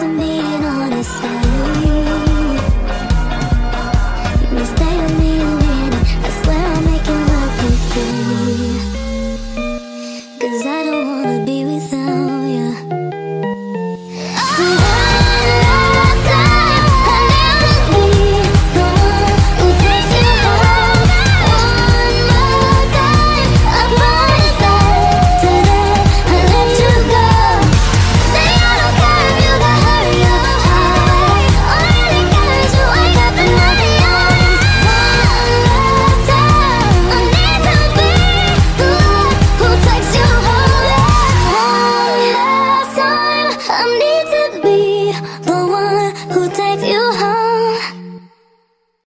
to me and honest.